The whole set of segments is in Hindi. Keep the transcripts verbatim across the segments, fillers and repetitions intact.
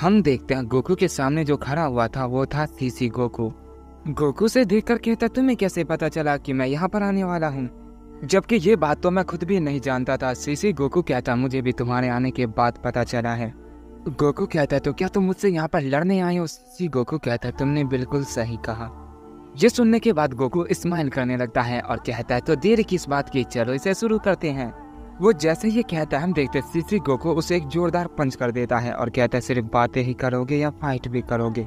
हम देखते हैं गोकू के सामने जो खड़ा हुआ था वो था सीसी गोकू। गोकू से देख कर कहता, तुम्हें कैसे पता चला कि मैं यहाँ पर आने वाला हूँ, जबकि ये बात तो मैं खुद भी नहीं जानता था। सीसी गोकू कहता, मुझे भी तुम्हारे आने के बाद पता चला है। गोकू कहता, तो क्या तुम मुझसे यहाँ पर लड़ने आए हो? सीसी गोकू कहता, तुमने बिल्कुल सही कहा। ये सुनने के बाद गोकू स्माइल करने लगता है और कहता है, तो देर किस बात की, चलो इसे शुरू करते हैं। वो जैसे ही कहता है हम देखते हैं सीसी गोकू उसे एक जोरदार पंच कर देता है और कहता है, सिर्फ बातें ही करोगे या फाइट भी करोगे?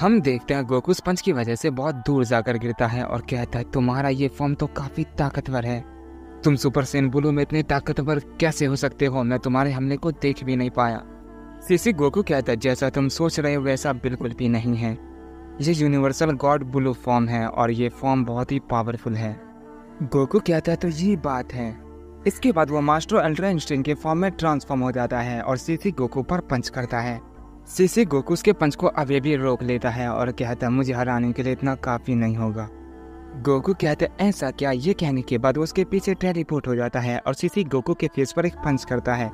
हम देखते हैं गोकू उस पंच की वजह से बहुत दूर जाकर गिरता है और कहता है, तुम्हारा ये फॉर्म तो काफ़ी ताकतवर है, तुम सुपर सैयन ब्लू में इतने ताकतवर कैसे हो सकते हो? मैं तुम्हारे हमले को देख भी नहीं पाया। सीसी गोकू कहता है, जैसा तुम सोच रहे हो वैसा बिल्कुल भी नहीं है, ये यूनिवर्सल गॉड ब्लू फॉर्म है और ये फॉर्म बहुत ही पावरफुल है। गोकू कहता है, तो ये बात है। इसके बाद वो मास्टर अल्ट्रा इंस्टिंक्ट के फॉर्म में ट्रांसफॉर्म हो जाता है और सीसी गोकू पर पंच करता है। सीसी गोकू उसके पंच को अभी भी रोक लेता है और कहता है, मुझे हराने के लिए इतना काफ़ी नहीं होगा। गोकू कहता है, ऐसा क्या? ये कहने के बाद वो उसके पीछे टेलीपोर्ट हो जाता है और सीसी गोकू के फेस पर एक पंच करता है,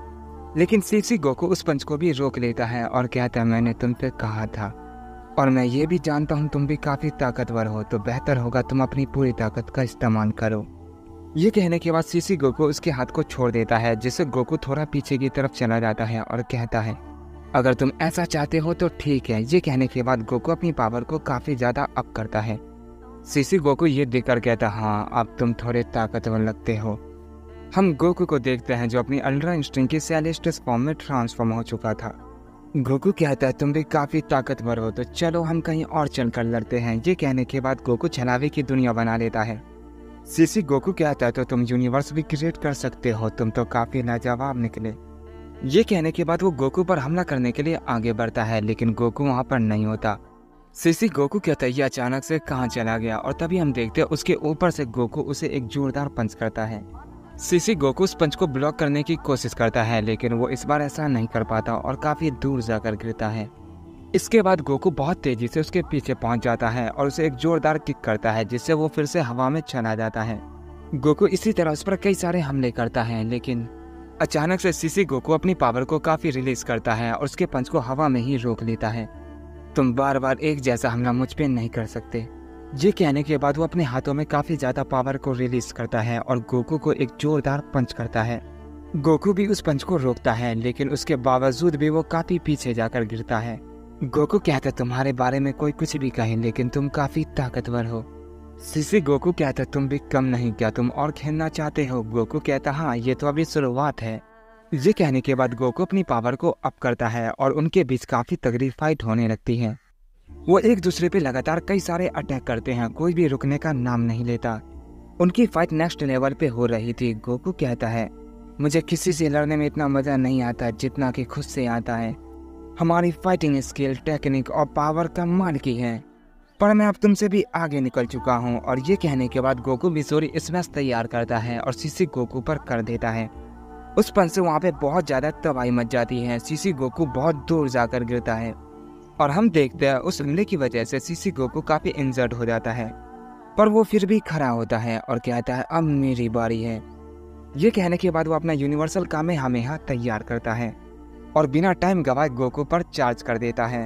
लेकिन सीसी गोकू उस पंच को भी रोक लेता है और कहता है, मैंने तुमसे कहा था और मैं ये भी जानता हूँ तुम भी काफ़ी ताकतवर हो, तो बेहतर होगा तुम अपनी पूरी ताकत का इस्तेमाल करो। ये कहने के बाद सीसी गोकू उसके हाथ को छोड़ देता है, जिससे गोकू थोड़ा पीछे की तरफ चला जाता है और कहता है, अगर तुम ऐसा चाहते हो तो ठीक है। ये कहने के बाद गोकू अपनी पावर को काफ़ी ज़्यादा अप करता है। सीसी गोकू ये देखकर कहता, हाँ अब तुम थोड़े ताकतवर लगते हो। हम गोकू को देखते हैं जो अपनी अल्ट्रा इंस्टिंक्ट के सेलेस्टियल फॉर्म में ट्रांसफॉर्म हो चुका था। गोकू कहता है, तुम भी काफ़ी ताकतवर हो, तो चलो हम कहीं और चलकर लड़ते हैं। ये कहने के बाद गोकू छलावे की दुनिया बना लेता है। सीसी गोकू कहता है, तो तुम यूनिवर्स भी क्रिएट कर सकते हो, तुम तो काफ़ी लाजवाब निकले। ये कहने के बाद वो गोकू पर हमला करने के लिए आगे बढ़ता है, लेकिन गोकू वहाँ पर नहीं होता। सीसी गोकू कहता है, ये अचानक से कहाँ चला गया? और तभी हम देखते हैं उसके ऊपर से गोकू उसे एक जोरदार पंच करता है। सीसी गोकू उस पंच को ब्लॉक करने की कोशिश करता है, लेकिन वो इस बार ऐसा नहीं कर पाता और काफ़ी दूर जाकर गिरता है। इसके बाद गोकू बहुत तेज़ी से उसके पीछे पहुंच जाता है और उसे एक जोरदार किक करता है, जिससे वो फिर से हवा में चला जाता है। गोकू इसी तरह उस पर कई सारे हमले करता है, लेकिन अचानक से सीसी गोकू अपनी पावर को काफ़ी रिलीज करता है और उसके पंच को हवा में ही रोक लेता है। तुम बार बार एक जैसा हमला मुझ पर नहीं कर सकते। ये कहने के बाद वो अपने हाथों में काफ़ी ज़्यादा पावर को रिलीज करता है और गोकू को एक जोरदार पंच करता है। गोकू भी उस पंच को रोकता है, लेकिन उसके बावजूद भी वो काफ़ी पीछे जाकर गिरता है। गोकू कहता है, तुम्हारे बारे में कोई कुछ भी कहे, लेकिन तुम काफ़ी ताकतवर हो। सीसी गोकू कहता है, तुम भी कम नहीं, क्या तुम और खेलना चाहते हो? गोकू कहता, हाँ ये तो अभी शुरुआत है। ये कहने के बाद गोकू अपनी पावर को अप करता है और उनके बीच काफ़ी तगड़ी फाइट होने लगती है। वो एक दूसरे पे लगातार कई सारे अटैक करते हैं, कोई भी रुकने का नाम नहीं लेता। उनकी फाइट नेक्स्ट लेवल पे हो रही थी। गोकू कहता है, मुझे किसी से लड़ने में इतना मज़ा नहीं आता जितना कि खुद से आता है। हमारी फाइटिंग स्किल, टेक्निक और पावर कमाल की है, पर मैं अब तुमसे भी आगे निकल चुका हूँ। और ये कहने के बाद गोकू मिसोरी स्मैश तैयार करता है और सीसी गोकू पर कर देता है। उस पंच से वहाँ पर बहुत ज़्यादा तबाही मच जाती है। सीसी गोकू बहुत दूर जाकर गिरता है और हम देखते हैं उस हमले की वजह से सीसी गोकू काफ़ी इंजर्ड हो जाता है, पर वो फिर भी खड़ा होता है और कहता है, अब मेरी बारी है। ये कहने के बाद वो अपना यूनिवर्सल कामेहामेहा तैयार करता है और बिना टाइम गवाए गोकू पर चार्ज कर देता है।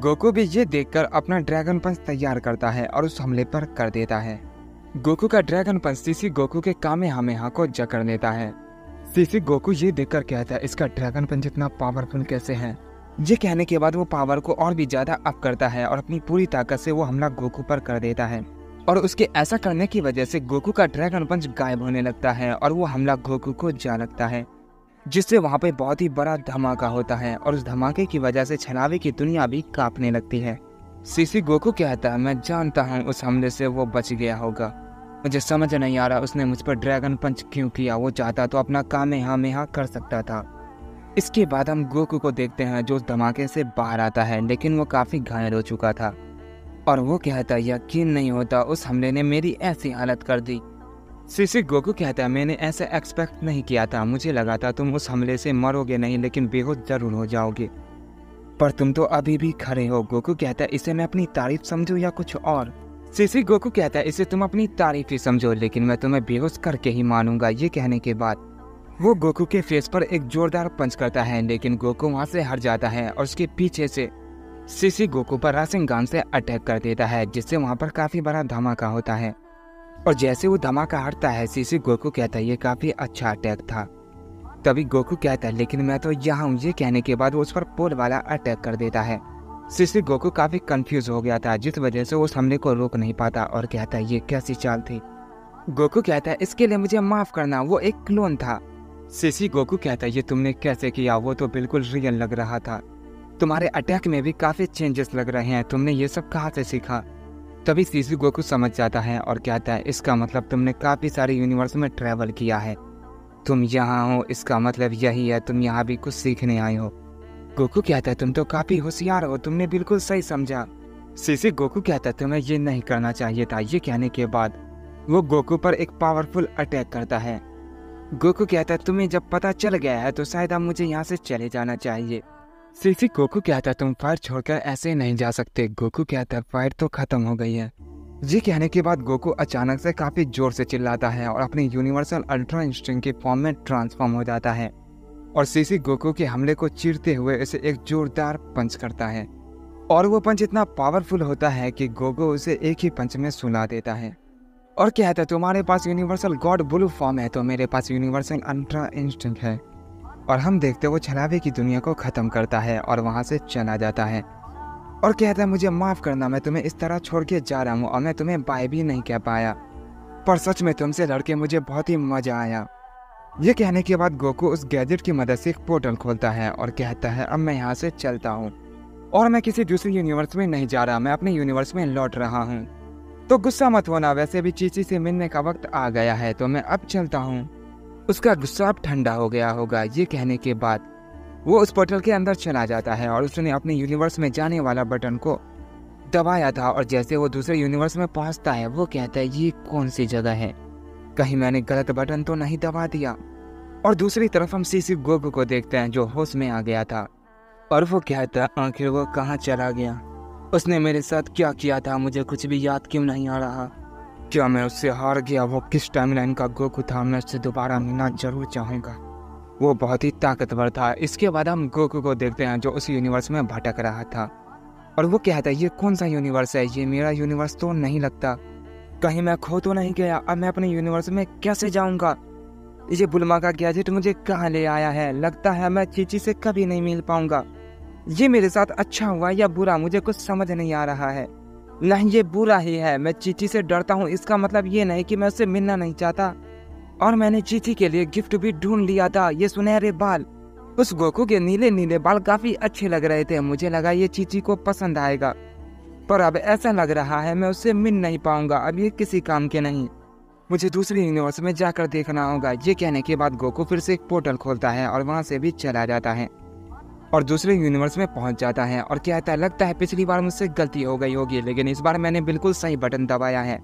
गोकू भी ये देखकर अपना ड्रैगन पंच तैयार करता है और उस हमले पर कर देता है। गोकू का ड्रैगन पंच सीसी गोकू के कामेहामेहा को जकड़ लेता है। सीसी गोकू ये देखकर कहता है, इसका ड्रैगन पंच इतना पावरफुल कैसे है? ये कहने के बाद वो पावर को और भी ज़्यादा अप करता है और अपनी पूरी ताकत से वो हमला गोकू पर कर देता है। और उसके ऐसा करने की वजह से गोकू का ड्रैगन पंच गायब होने लगता है और वो हमला गोकू को जा लगता है, जिससे वहाँ पे बहुत ही बड़ा धमाका होता है और उस धमाके की वजह से छलावे की दुनिया भी काँपने लगती है। सीसी गोकू कहता है, मैं जानता हूँ उस हमले से वो बच गया होगा, मुझे समझ नहीं आ रहा उसने मुझ पर ड्रैगन पंच क्यों किया, वो चाहता तो अपना कामेहामेहा कर सकता था। इसके बाद हम गोकू को देखते हैं जो उस धमाके से बाहर आता है, लेकिन वो काफ़ी घायल हो चुका था और वो कहता, यकीन नहीं होता उस हमले ने मेरी ऐसी हालत कर दी। सीसी गोकू कहता है, मैंने ऐसा एक्सपेक्ट नहीं किया था, मुझे लगा था तुम उस हमले से मरोगे नहीं, लेकिन बेहोश जरूर हो जाओगे, पर तुम तो अभी भी खड़े हो। गोकू कहता है, इसे मैं अपनी तारीफ समझूँ या कुछ और? सीसी गोकू कहता है, इसे तुम अपनी तारीफ ही समझो, लेकिन मैं तुम्हें बेहोश करके ही मानूंगा। ये कहने के बाद वो गोकू के फेस पर एक जोरदार पंच करता है, लेकिन गोकू वहाँ से हट जाता है और उसके पीछे से सीसी गोकू पर राशिंगान से अटैक कर देता है, जिससे वहाँ पर काफ़ी बड़ा धमाका होता है। और जैसे वो धमाका हटता है, सीसी गोकू कहता है ये काफ़ी अच्छा अटैक था। तभी गोकू कहता है लेकिन मैं तो यहाँ हूँ, ये कहने के बाद वो उस पर पोल वाला अटैक कर देता है। सीसी गोकू काफ़ी कंफ्यूज हो गया था, जिस वजह से वो उस हमले को रोक नहीं पाता और कहता है ये कैसी चाल थी। गोकू कहता है इसके लिए मुझे माफ़ करना, वो एक क्लोन था। सीसी गोकू कहता है ये तुमने कैसे किया, वो तो बिल्कुल रियल लग रहा था। तुम्हारे अटैक में भी काफ़ी चेंजेस लग रहे हैं, तुमने ये सब कहाँ से सीखा। तभी सीसी गोकू समझ जाता है और कहता है इसका मतलब तुमने काफ़ी सारे यूनिवर्स में ट्रैवल किया है। तुम यहाँ हो इसका मतलब यही है तुम यहाँ भी कुछ सीखने आए हो। गोकू कहता है तुम तो काफ़ी होशियार हो, तुमने बिल्कुल सही समझा। सीसी गोकू कहता है तुम्हें ये नहीं करना चाहिए था। ये कहने के बाद वो गोकू पर एक पावरफुल अटैक करता है। गोकू कहता है तुम्हें जब पता चल गया है तो शायद अब मुझे यहाँ से चले जाना चाहिए। सीसी गोकू कहता है तुम फायर छोड़कर ऐसे नहीं जा सकते। गोकू कहता है फायर तो खत्म हो गई है। ये कहने के बाद गोकू अचानक से काफ़ी जोर से चिल्लाता है और अपने यूनिवर्सल अल्ट्रा इंस्टिंक्ट के फॉर्म में ट्रांसफॉर्म हो जाता है और सीसी गोकू के हमले को चीरते हुए इसे एक जोरदार पंच करता है। और वो पंच इतना पावरफुल होता है कि गोकू उसे एक ही पंच में सुला देता है और कहता है तुम्हारे पास यूनिवर्सल गॉड ब्लू फॉर्म है तो मेरे पास यूनिवर्सल अल्ट्रा इंस्टिंक्ट है। और हम देखते वो छलावे की दुनिया को ख़त्म करता है और वहाँ से चला जाता है और कहता है मुझे माफ़ करना, मैं तुम्हें इस तरह छोड़ के जा रहा हूँ और मैं तुम्हें बाय भी नहीं कह पाया, पर सच में तुमसे लड़के मुझे बहुत ही मज़ा आया। ये कहने के बाद गोकू उस गैजेट की मदद से एक पोर्टल खोलता है और कहता है अब मैं यहाँ से चलता हूँ और मैं किसी दूसरे यूनिवर्स में नहीं जा रहा, मैं अपने यूनिवर्स में लौट रहा हूँ। तो गुस्सा मत होना, वैसे भी चीची से मिलने का वक्त आ गया है तो मैं अब चलता हूँ। उसका गुस्सा अब ठंडा हो गया होगा। ये कहने के बाद वो उस पोर्टल के अंदर चला जाता है और उसने अपने यूनिवर्स में जाने वाला बटन को दबाया था और जैसे वो दूसरे यूनिवर्स में पहुँचता है वो कहता है ये कौन सी जगह है, कहीं मैंने गलत बटन तो नहीं दबा दिया। और दूसरी तरफ हम सीसी गोकू को देखते हैं जो होश में आ गया था और वो कहता है आखिर वो कहाँ चला गया, उसने मेरे साथ क्या किया था, मुझे कुछ भी याद क्यों नहीं आ रहा, क्या मैं उससे हार गया, वो किस टाइमलाइन का गोकू था, मैं उससे दोबारा मिलना जरूर चाहूँगा, वो बहुत ही ताकतवर था। इसके बाद हम गोकू को देखते हैं जो उस यूनिवर्स में भटक रहा था और वो कहता है ये कौन सा यूनिवर्स है, ये मेरा यूनिवर्स तो नहीं लगता, कहीं मैं खो तो नहीं गया, अब मैं अपने यूनिवर्स में कैसे जाऊँगा, ये बुलमा का गैजेट मुझे कहाँ ले आया है, लगता है मैं चीची से कभी नहीं मिल पाऊँगा, ये मेरे साथ अच्छा हुआ या बुरा मुझे कुछ समझ नहीं आ रहा है, नहीं ये बुरा ही है, मैं चीची से डरता हूँ, इसका मतलब ये नहीं कि मैं उससे मिलना नहीं चाहता, और मैंने चीची के लिए गिफ्ट भी ढूंढ लिया था, ये सुनहरे बाल, उस गोकू के नीले नीले बाल काफ़ी अच्छे लग रहे थे, मुझे लगा ये चीची को पसंद आएगा, पर अब ऐसा लग रहा है मैं उससे मिल नहीं पाऊँगा, अब ये किसी काम के नहीं, मुझे दूसरे यूनिवर्स में जाकर देखना होगा। ये कहने के बाद गोकू फिर से एक पोर्टल खोलता है और वहाँ से भी चला जाता है और दूसरे यूनिवर्स में पहुंच जाता है और कहता है लगता है पिछली बार मुझसे गलती हो गई होगी, लेकिन इस बार मैंने बिल्कुल सही बटन दबाया है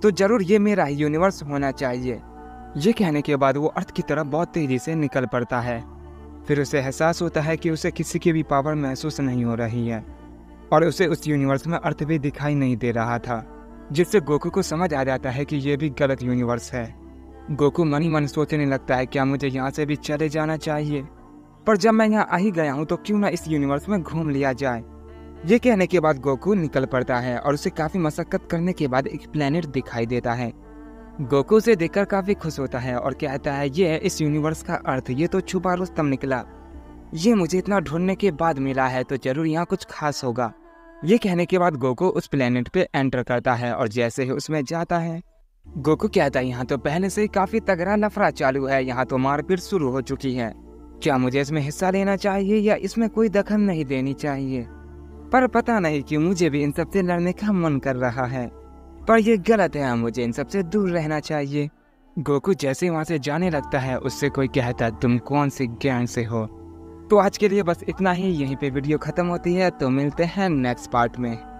तो ज़रूर ये मेरा ही यूनिवर्स होना चाहिए। ये कहने के बाद वो अर्थ की तरफ बहुत तेज़ी से निकल पड़ता है। फिर उसे एहसास होता है कि उसे किसी की भी पावर महसूस नहीं हो रही है और उसे उस यूनिवर्स में अर्थ भी दिखाई नहीं दे रहा था, जिससे गोकू को समझ आ जाता है कि ये भी गलत यूनिवर्स है। गोकू मन ही मन सोचने लगता है क्या मुझे यहाँ से भी चले जाना चाहिए, पर जब मैं यहाँ आ ही गया हूँ तो क्यों ना इस यूनिवर्स में घूम लिया जाए। ये कहने के बाद गोकू निकल पड़ता है और उसे काफ़ी मशक्कत करने के बाद एक प्लेनेट दिखाई देता है। गोकू उसे देखकर काफ़ी खुश होता है और कहता है ये है इस यूनिवर्स का अर्थ, ये तो छुपा रुस्तम निकला, ये मुझे इतना ढूंढने के बाद मिला है तो ज़रूर यहाँ कुछ खास होगा। ये कहने के बाद गोकू उस प्लेनेट पर एंटर करता है और जैसे ही उसमें जाता है गोकू कहता है यहाँ तो पहले से ही काफ़ी तगड़ा लफड़ा चालू है, यहाँ तो मारपीट शुरू हो चुकी है, क्या मुझे इसमें हिस्सा लेना चाहिए या इसमें कोई दखल नहीं देनी चाहिए, पर पता नहीं कि मुझे भी इन सब से लड़ने का मन कर रहा है, पर यह गलत है, मुझे इन सब से दूर रहना चाहिए। गोकू जैसे वहाँ से जाने लगता है उससे कोई कहता तुम कौन से गैंग से हो। तो आज के लिए बस इतना ही, यहीं पे वीडियो ख़त्म होती है, तो मिलते हैं नेक्स्ट पार्ट में।